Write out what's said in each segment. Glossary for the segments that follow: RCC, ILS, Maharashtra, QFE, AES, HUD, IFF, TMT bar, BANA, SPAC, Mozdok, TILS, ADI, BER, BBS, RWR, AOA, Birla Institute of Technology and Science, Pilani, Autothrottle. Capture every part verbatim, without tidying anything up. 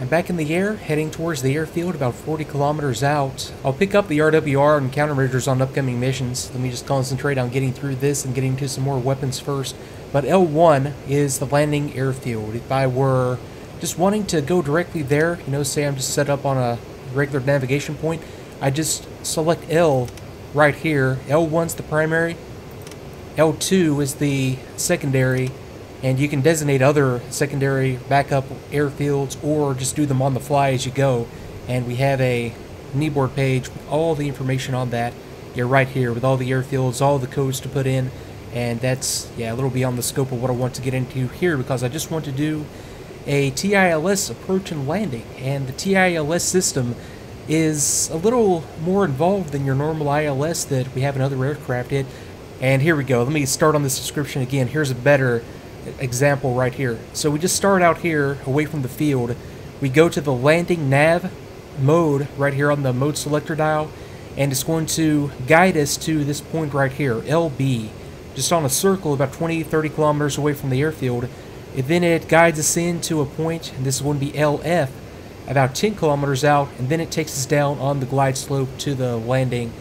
I'm back in the air, heading towards the airfield about forty kilometers out. I'll pick up the R W R and countermeasures on upcoming missions. Let me just concentrate on getting through this and getting to some more weapons first. But L one is the landing airfield. If I were just wanting to go directly there, you know, say I'm just set up on a regular navigation point, I just select L right here. L one's the primary, L two is the secondary, and you can designate other secondary backup airfields or just do them on the fly as you go. And we have a kneeboard page with all the information on that. You're right here with all the airfields, all the codes to put in, and that's, yeah, a little beyond the scope of what I want to get into here, because I just want to do a T I L S approach and landing. And the T I L S system is a little more involved than your normal I L S that we have in other aircraft. It and here we go. Let me start on this description again. Here's a better example right here. So we just start out here away from the field. We go to the landing nav mode right here on the mode selector dial, and it's going to guide us to this point right here, L B, just on a circle about twenty to thirty kilometers away from the airfield. And then it guides us in to a point, and this is going to be L F, about ten kilometers out, and then it takes us down on the glide slope to the landing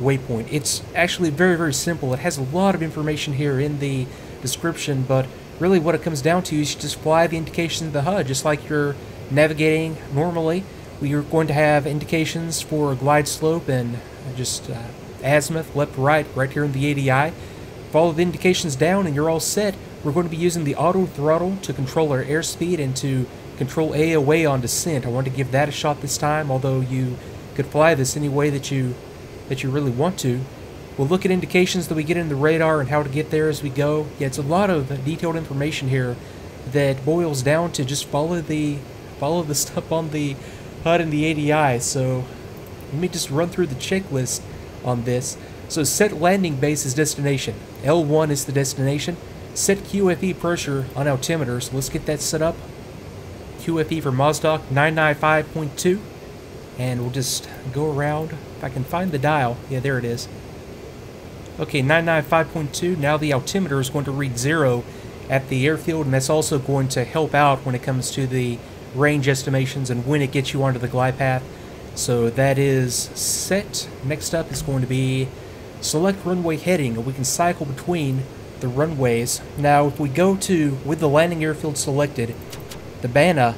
waypoint. It's actually very, very simple. It has a lot of information here in the description, but really what it comes down to is you just fly the indications of the H U D, just like you're navigating normally. You're going to have indications for glide slope and just uh, azimuth, left, right, right here in the A D I. Follow the indications down and you're all set. We're going to be using the auto throttle to control our airspeed and to control A O A on descent. I wanted to give that a shot this time, although you could fly this any way that you that you really want to. We'll look at indications that we get in the radar and how to get there as we go. Yeah, it's a lot of detailed information here that boils down to just follow the follow the stuff on the H U D and the A D I. So let me just run through the checklist on this. So set landing base as destination. L one is the destination. Set Q F E pressure on altimeter, so let's get that set up. Q F E for Mozdok, nine ninety-five point two. And we'll just go around. If I can find the dial. Yeah, there it is. Okay, nine ninety-five point two. Now the altimeter is going to read zero at the airfield, and that's also going to help out when it comes to the range estimations and when it gets you onto the glide path. So that is set. Next up is going to be select runway heading, and we can cycle between the runways. Now if we go to, with the landing airfield selected, the B A N A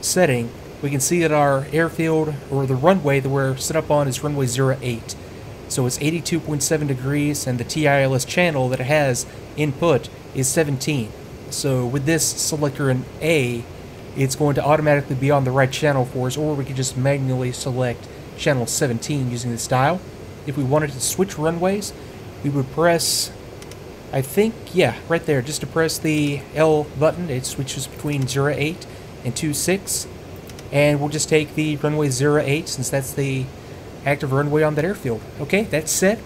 setting, we can see that our airfield, or the runway that we're set up on, is runway zero eight. So it's eighty-two point seven degrees, and the T I L S channel that it has input is seventeen. So with this selector in A, it's going to automatically be on the right channel for us, or we could just manually select channel seventeen using this dial. If we wanted to switch runways, we would press, I think, yeah, right there, just to press the L button. It switches between zero eight and two six, and we'll just take the runway zero eight since that's the active runway on that airfield. Okay, that's set.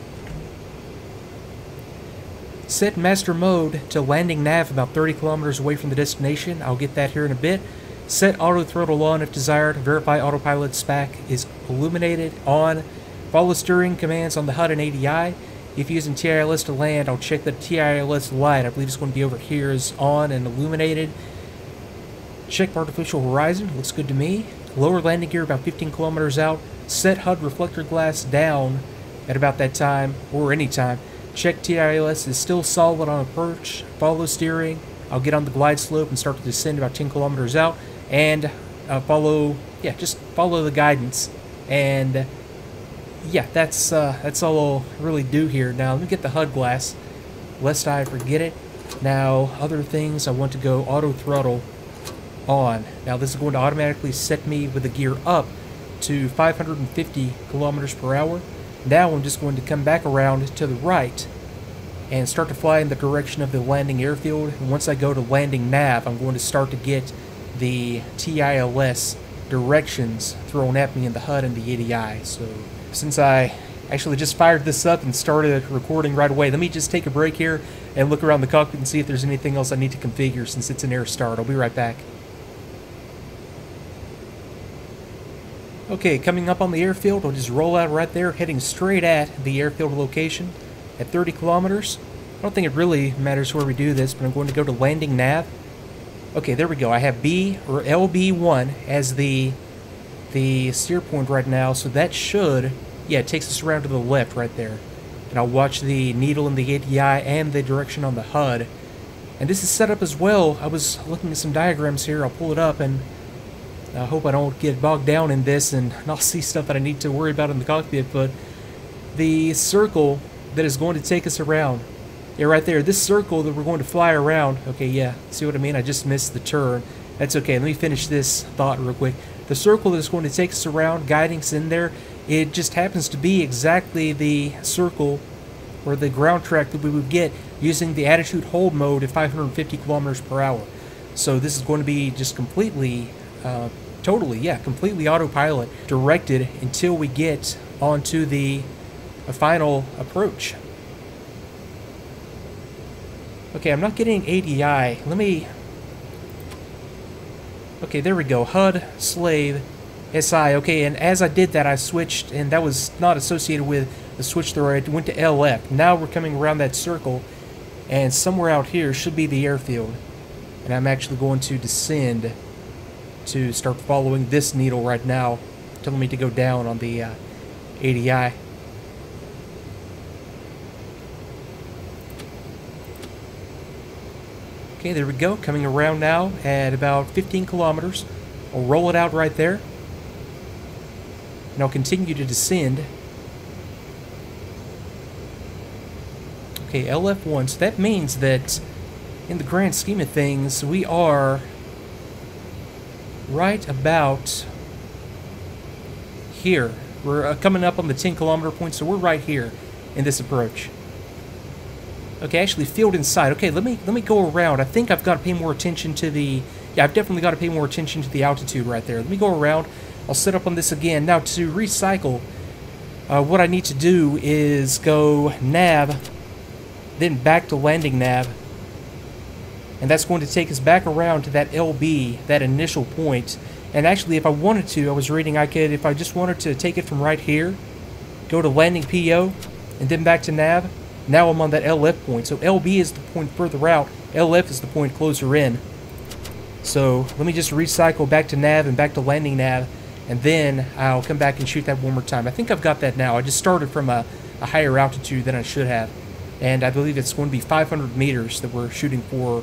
Set master mode to landing nav about thirty kilometers away from the destination. I'll get that here in a bit. Set auto throttle on if desired. Verify autopilot SPAC is illuminated on. Follow steering commands on the H U D and A D I. If you're using T I L S to land, I'll check the T I L S light. I believe it's going to be over here, is on and illuminated. Check artificial horizon. Looks good to me. Lower landing gear about fifteen kilometers out. Set H U D reflector glass down at about that time or any time. Check T I L S is still solid on approach. Follow steering. I'll get on the glide slope and start to descend about ten kilometers out. And uh, follow, yeah, just follow the guidance. And yeah, that's uh, that's all I'll really do here. Now, let me get the H U D glass, lest I forget it. Now, other things, I want to go auto throttle on. Now, this is going to automatically set me with the gear up to five hundred fifty kilometers per hour. Now, I'm just going to come back around to the right and start to fly in the direction of the landing airfield. And once I go to landing nav, I'm going to start to get the T I L S directions thrown at me in the H U D and the A D I. So, since I actually just fired this up and started recording right away, let me just take a break here and look around the cockpit and see if there's anything else I need to configure since it's an air start. I'll be right back. Okay, coming up on the airfield, I'll just roll out right there, heading straight at the airfield location at thirty kilometers. I don't think it really matters where we do this, but I'm going to go to landing nav, Okay, there we go. I have B or L B one as the the steer point right now, so that should, yeah, it takes us around to the left right there. And I'll watch the needle in the A D I and the direction on the H U D. And this is set up as well. I was looking at some diagrams here. I'll pull it up, and I hope I don't get bogged down in this and not see stuff that I need to worry about in the cockpit, but the circle that is going to take us around, yeah, right there, this circle that we're going to fly around, okay, yeah, see what I mean? I just missed the turn. That's okay, let me finish this thought real quick. The circle that's going to take us around, guiding us in there, it just happens to be exactly the circle or the ground track that we would get using the attitude hold mode at five hundred fifty kilometers per hour. So this is going to be just completely, uh, totally, yeah, completely autopilot directed until we get onto the uh, final approach. Okay, I'm not getting A D I. Let me... Okay, there we go. H U D, slave, S I. Okay, and as I did that, I switched, and that was not associated with the switch throw. I went to L F. Now we're coming around that circle, and somewhere out here should be the airfield. And I'm actually going to descend to start following this needle right now, telling me to go down on the uh, A D I. Okay, there we go, coming around now at about fifteen kilometers. I'll roll it out right there, and I'll continue to descend. Okay, L F one, so that means that in the grand scheme of things, we are right about here. We're uh, coming up on the ten kilometer point, so we're right here in this approach. Okay, actually, field inside. Okay, let me let me go around. I think I've got to pay more attention to the... Yeah, I've definitely got to pay more attention to the altitude right there. Let me go around. I'll set up on this again. Now, to recycle, uh, what I need to do is go nav, then back to landing nav. And that's going to take us back around to that L B, that initial point. And actually, if I wanted to, I was reading, I could, if I just wanted to take it from right here, go to landing P O, and then back to nav. Now I'm on that L F point. So L B is the point further out. L F is the point closer in. So let me just recycle back to nav and back to landing nav. And then I'll come back and shoot that one more time. I think I've got that now. I just started from a, a higher altitude than I should have. And I believe it's going to be five hundred meters that we're shooting for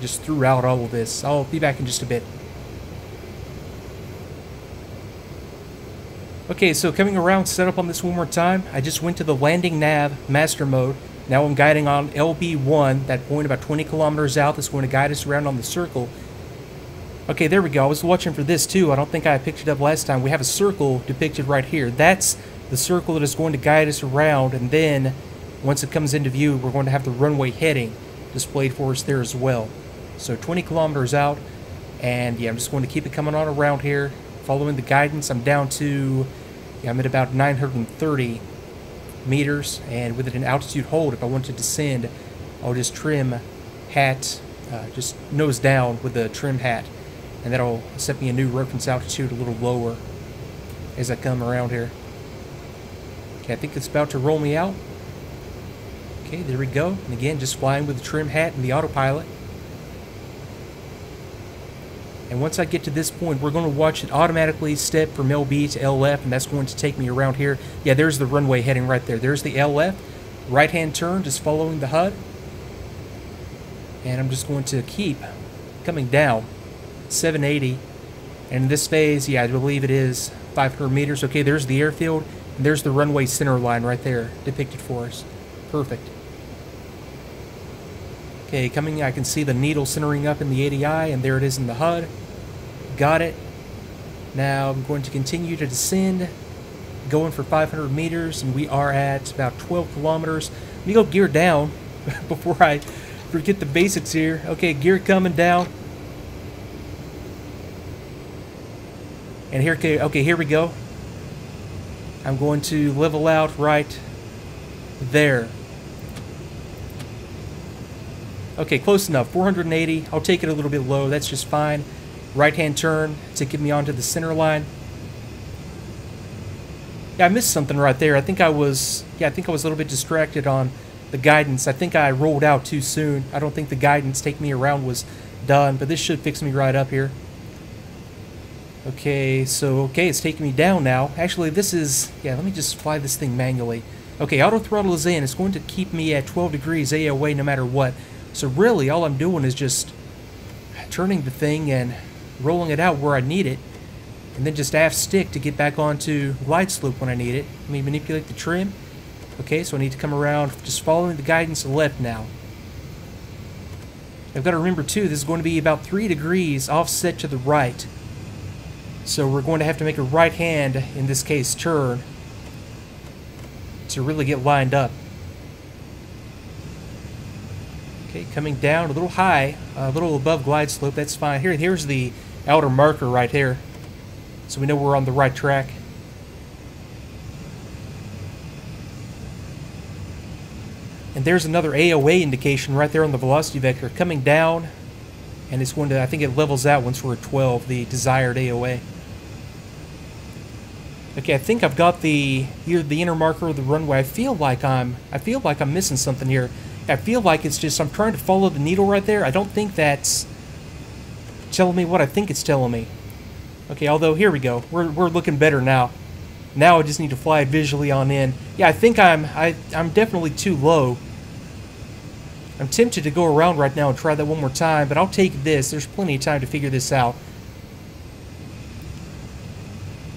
just throughout all of this. I'll be back in just a bit. Okay, so coming around, set up on this one more time. I just went to the landing nav master mode. Now I'm guiding on L B one, that point about twenty kilometers out that's going to guide us around on the circle. Okay, there we go. I was watching for this too. I don't think I picked it up last time. We have a circle depicted right here. That's the circle that is going to guide us around, and then once it comes into view, we're going to have the runway heading displayed for us there as well. So twenty kilometers out, and yeah, I'm just going to keep it coming on around here. Following the guidance, I'm down to, yeah, I'm at about nine hundred thirty meters, and with it an altitude hold, if I want to descend, I'll just trim hat, uh, just nose down with the trim hat, and that'll set me a new reference altitude a little lower as I come around here. Okay, I think it's about to roll me out. Okay, there we go, and again, just flying with the trim hat and the autopilot. And once I get to this point, we're going to watch it automatically step from L B to L F, and that's going to take me around here. Yeah, there's the runway heading right there. There's the L F. Right-hand turn, just following the H U D. And I'm just going to keep coming down. seven eighty. And in this phase, yeah, I believe it is five hundred meters. Okay, there's the airfield, and there's the runway center line right there depicted for us. Perfect. Okay, coming, I can see the needle centering up in the A D I, and there it is in the H U D. Got it. Now I'm going to continue to descend, going for five hundred meters, and we are at about twelve kilometers. Let me go gear down before I forget the basics here. Okay, gear coming down. And here, okay, here we go. I'm going to level out right there. Okay, close enough. four hundred eighty. I'll take it a little bit low. That's just fine. Right-hand turn to get me onto the center line. Yeah, I missed something right there. I think I was, yeah, I think I was a little bit distracted on the guidance. I think I rolled out too soon. I don't think the guidance take me around was done, but this should fix me right up here. Okay, so, okay, it's taking me down now. Actually, this is, yeah, let me just fly this thing manually. Okay, auto throttle is in. It's going to keep me at twelve degrees A O A no matter what. So really, all I'm doing is just turning the thing and rolling it out where I need it, and then just aft stick to get back onto glide slope when I need it. Let me manipulate the trim. Okay, so I need to come around just following the guidance to the left now. I've got to remember, too, this is going to be about three degrees offset to the right. So we're going to have to make a right hand, in this case, turn to really get lined up. Okay, coming down a little high, a little above glide slope, that's fine. Here, here's the outer marker right here, so we know we're on the right track. And there's another A O A indication right there on the velocity vector coming down, and it's going to, I think it levels out once we're at twelve, the desired A O A. Okay, I think I've got the either the inner marker or the runway. I feel like I'm I feel like I'm missing something here. I feel like it's just I'm trying to follow the needle right there. I don't think that's telling me what I think it's telling me. Okay, although here we go. We're we're looking better now. Now I just need to fly it visually on in. Yeah, I think I'm I I'm definitely too low. I'm tempted to go around right now and try that one more time, but I'll take this. There's plenty of time to figure this out.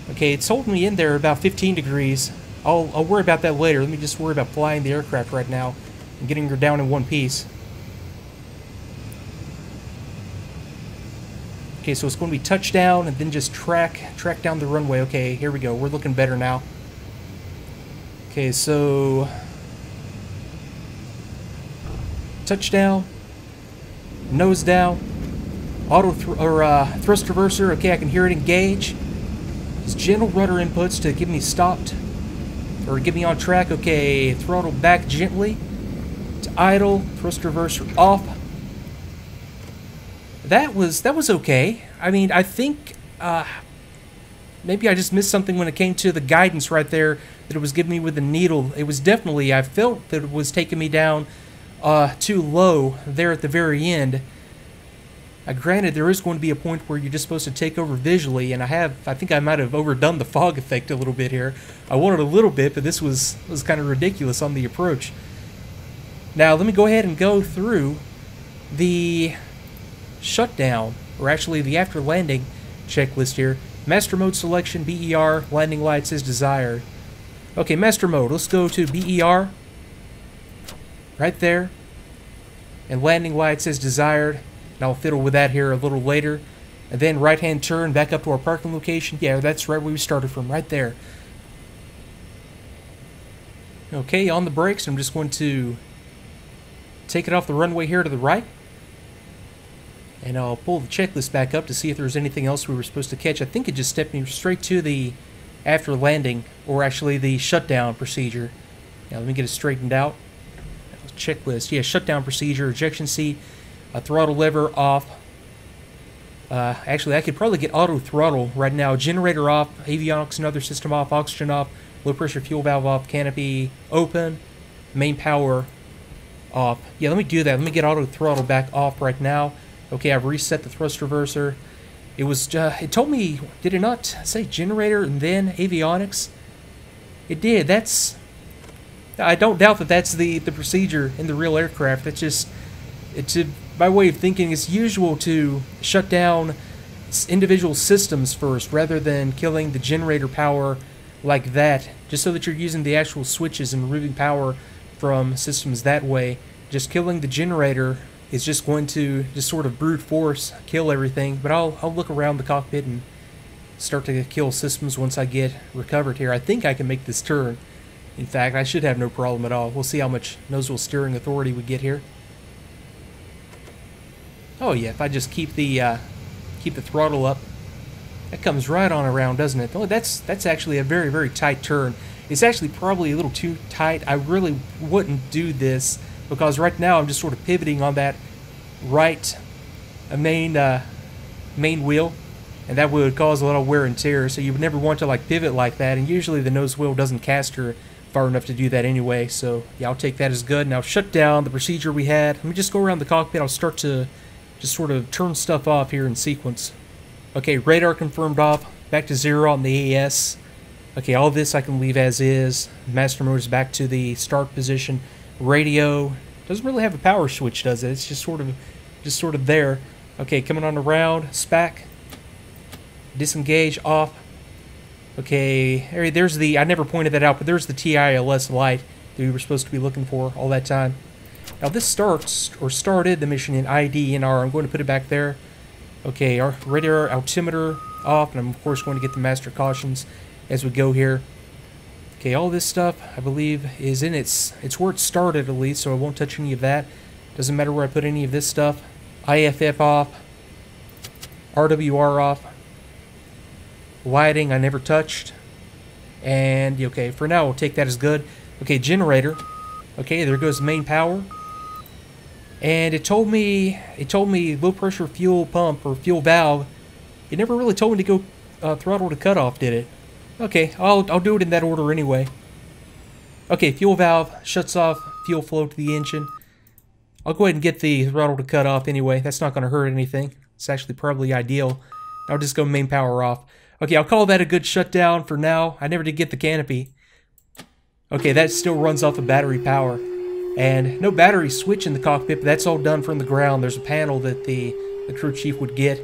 Okay, it's holding me in there about fifteen degrees. I'll, I'll worry about that later. Let me just worry about flying the aircraft right now and getting her down in one piece. Okay, so it's going to be touchdown and then just track, track down the runway. Okay, here we go. We're looking better now. Okay, so touchdown, nose down, auto thr or uh, thrust reverser. Okay, I can hear it engage. Just gentle rudder inputs to get me stopped or get me on track. Okay, throttle back gently to idle, thrust reverser off. That was that was okay. I mean, I think uh, maybe I just missed something when it came to the guidance right there that it was giving me with the needle. It was definitely, I felt that it was taking me down Uh, too low there at the very end. Uh, granted, there is going to be a point where you're just supposed to take over visually, and I have, I think I might have overdone the fog effect a little bit here. I wanted a little bit, but this was was kind of ridiculous on the approach. Now let me go ahead and go through the shutdown, or actually the after landing checklist here. Master mode selection, B E R, landing lights as desired. Okay, master mode. Let's go to B E R. Right there, and landing lights as desired, and I'll fiddle with that here a little later. And then right hand turn back up to our parking location. Yeah, that's right where we started from, right there. Okay, on the brakes, I'm just going to take it off the runway here to the right, and I'll pull the checklist back up to see if there's anything else we were supposed to catch. I think it just stepped me straight to the after landing, or actually the shutdown procedure. Now let me get it straightened out. Checklist. Yeah, shutdown procedure, ejection seat, a throttle lever off. Uh, actually, I could probably get auto throttle right now. Generator off, avionics and other system off, oxygen off, low pressure fuel valve off, canopy open, main power off. Yeah, let me do that. Let me get auto throttle back off right now. Okay, I've reset the thrust reverser. It was, uh, it told me, did it not say generator and then avionics? It did. That's, I don't doubt that that's the, the procedure in the real aircraft. That's just, it's a, my way of thinking, it's usual to shut down individual systems first rather than killing the generator power like that, just so that you're using the actual switches and removing power from systems that way. Just killing the generator is just going to just sort of brute force kill everything, but I'll, I'll look around the cockpit and start to kill systems once I get recovered here. I think I can make this turn. In fact, I should have no problem at all. We'll see how much nose-wheel steering authority we get here. Oh yeah, if I just keep the uh, keep the throttle up, that comes right on around, doesn't it? Oh, that's that's actually a very very tight turn. It's actually probably a little too tight. I really wouldn't do this because right now I'm just sort of pivoting on that right main uh, main wheel, and that would cause a lot of wear and tear. So you would never want to like pivot like that, and usually the nose wheel doesn't caster far enough to do that anyway, so yeah, I'll take that as good. Now shut down the procedure we had. Let me just go around the cockpit. I'll start to just sort of turn stuff off here in sequence. Okay, radar confirmed off, back to zero on the A E S. Okay, all this I can leave as is. Master motor's back to the start position. Radio doesn't really have a power switch, does it? It's just sort of just sort of there. Okay, coming on around, SPAC, disengage, off. Okay, there's the, I never pointed that out, but there's the T I L S light that we were supposed to be looking for all that time. Now this starts, or started the mission in I D N R. I'm going to put it back there. Okay, our radar altimeter off, and I'm of course going to get the master cautions as we go here. Okay, all this stuff, I believe, is in its, it's where it started at least, so I won't touch any of that. Doesn't matter where I put any of this stuff. I F F off. R W R off. Lighting I never touched. And, okay, for now we'll take that as good. Okay, generator. Okay, there goes the main power. And it told me, it told me low pressure fuel pump or fuel valve. It never really told me to go uh, throttle to cutoff, did it? Okay, I'll, I'll do it in that order anyway. Okay, fuel valve shuts off fuel flow to the engine. I'll go ahead and get the throttle to cut off anyway. That's not going to hurt anything. It's actually probably ideal. I'll just go main power off. Okay, I'll call that a good shutdown for now. I never did get the canopy. Okay, that still runs off of battery power. And no battery switch in the cockpit, but that's all done from the ground. There's a panel that the, the crew chief would get.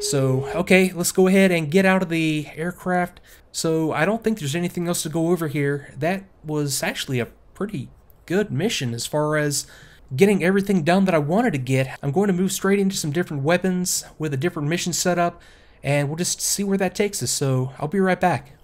So, okay, let's go ahead and get out of the aircraft. So, I don't think there's anything else to go over here. That was actually a pretty good mission as far as getting everything done that I wanted to get. I'm going to move straight into some different weapons with a different mission setup, and we'll just see where that takes us. So, I'll be right back.